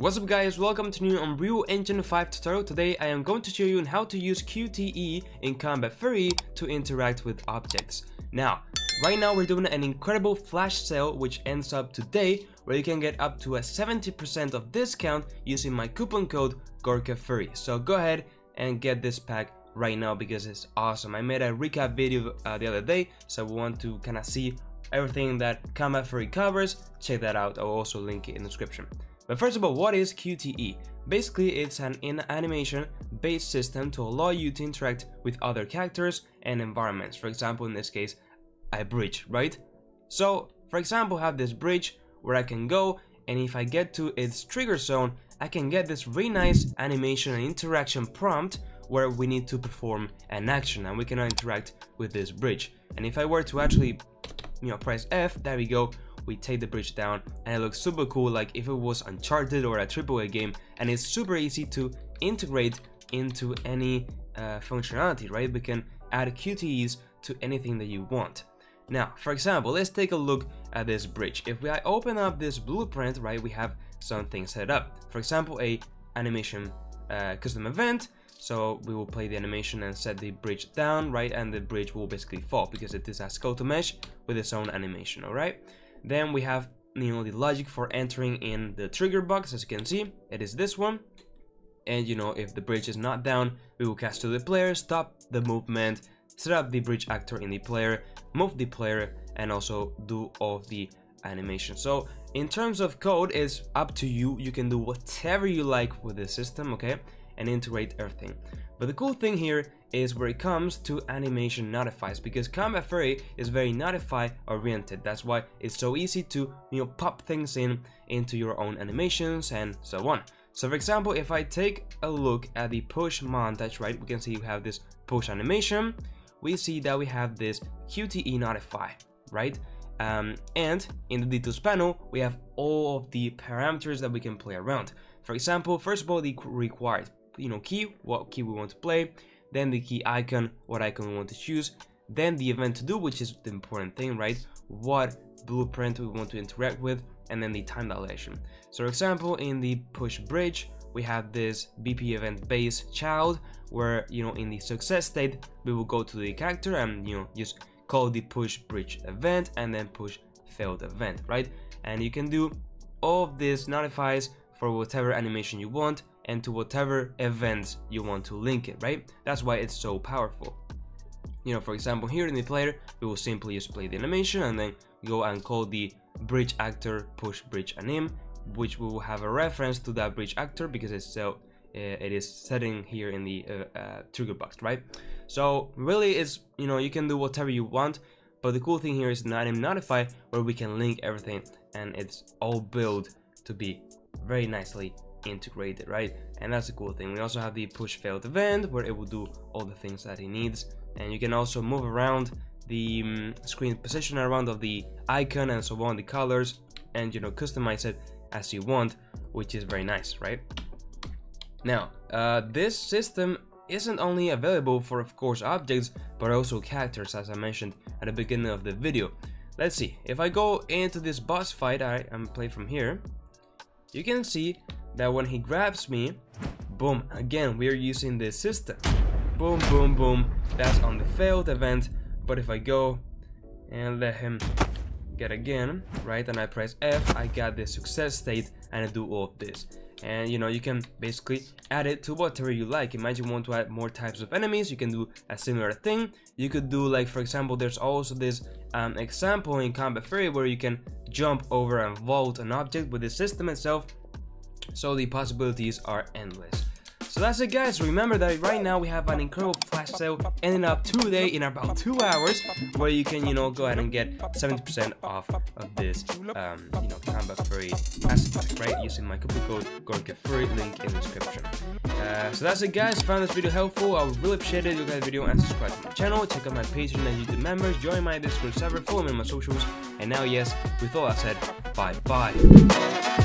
What's up guys, welcome to new Unreal Engine 5 tutorial. Today I am going to show you how to use QTE in Combat Fury to interact with objects. Now, right now we're doing an incredible flash sale which ends up today, where you can get up to a 70% of discount using my coupon code GORKAFURY. So go ahead and get this pack right now because it's awesome. I made a recap video the other day, so we want to kind of see everything that Combat Fury covers. Check that out, I'll also link it in the description. But first of all, what is QTE? Basically, it's an animation-based system to allow you to interact with other characters and environments. For example, in this case, a bridge, right? So, for example, I have this bridge where I can go, and if I get to its trigger zone, I can get this really nice animation and interaction prompt where we need to perform an action, and we can interact with this bridge. And if I were to actually, press F, there we go. We take the bridge down and it looks super cool, like if it was Uncharted or a AAA game, and it's super easy to integrate into any functionality, right? We can add QTEs to anything that you want. Now, for example, let's take a look at this bridge. If I open up this blueprint, right, we have something set up. For example, a animation custom event. So we will play the animation and set the bridge down, right? And the bridge will basically fall because it is a skeletal mesh with its own animation, all right? Then we have the logic for entering in the trigger box. As you can see, it is this one, and if the bridge is not down, we will cast to the player, stop the movement, set up the bridge actor in the player, move the player, and also do all of the animation. So in terms of code, it's up to you. You can do whatever you like with the system, okay, and integrate everything. But the cool thing here is where it comes to animation notifies, because Combat Fury is very notify oriented. That's why it's so easy to pop things into your own animations and so on. So for example, if I take a look at the push montage, right, we can see we have this push animation. We see that we have this QTE notify, right? And in the details panel, we have all of the parameters that we can play around. For example, first of all, the required key, what key we want to play, then the key icon, what icon we want to choose, then the event to do, which is the important thing, right? What blueprint we want to interact with, and then the time dilation. So for example, in the push bridge, we have this BP event base child, where in the success state, we will go to the character and just call the push bridge event and then push failed event, right? And you can do all of this notifies for whatever animation you want and to whatever events you want to link it, right? That's why it's so powerful. For example, here in the player, we will simply just play the animation and then go and call the bridge actor push bridge anim, which we will have a reference to that bridge actor because it's it is setting here in the trigger box, right? So really, it's you can do whatever you want, but the cool thing here is the anim notify, where we can link everything, and it's all built to be very nicely integrated, right? And that's a cool thing. We also have the push failed event, where it will do all the things that it needs, and you can also move around the screen position around of the icon and so on, the colors, and customize it as you want, which is very nice, right? Now this system isn't only available for, of course, objects, but also characters, as I mentioned at the beginning of the video. Let's see, if I go into this boss fight, I am play from here, you can see that when he grabs me, boom, again we are using this system, boom boom boom, that's on the failed event. But if I go and let him get again, right, and I press F, I got the success state and I do all of this. And you can basically add it to whatever you like. Imagine you want to add more types of enemies, you can do a similar thing. You could do, like, for example, there's also this example in Combat Fury where you can jump over and vault an object with the system itself. So the possibilities are endless. So that's it guys, remember that right now we have an incredible flash sale ending up today in about 2 hours, where you can go ahead and get 70% off of this Combat Fury aspect, right, using my coupon code GORKAFURY, link in the description. So that's it guys, found this video helpful, I would really appreciate it. Look at the video and subscribe to my channel, check out my Patreon and YouTube members, join my Discord server, follow me on my socials, and now yes, with all that said, bye bye.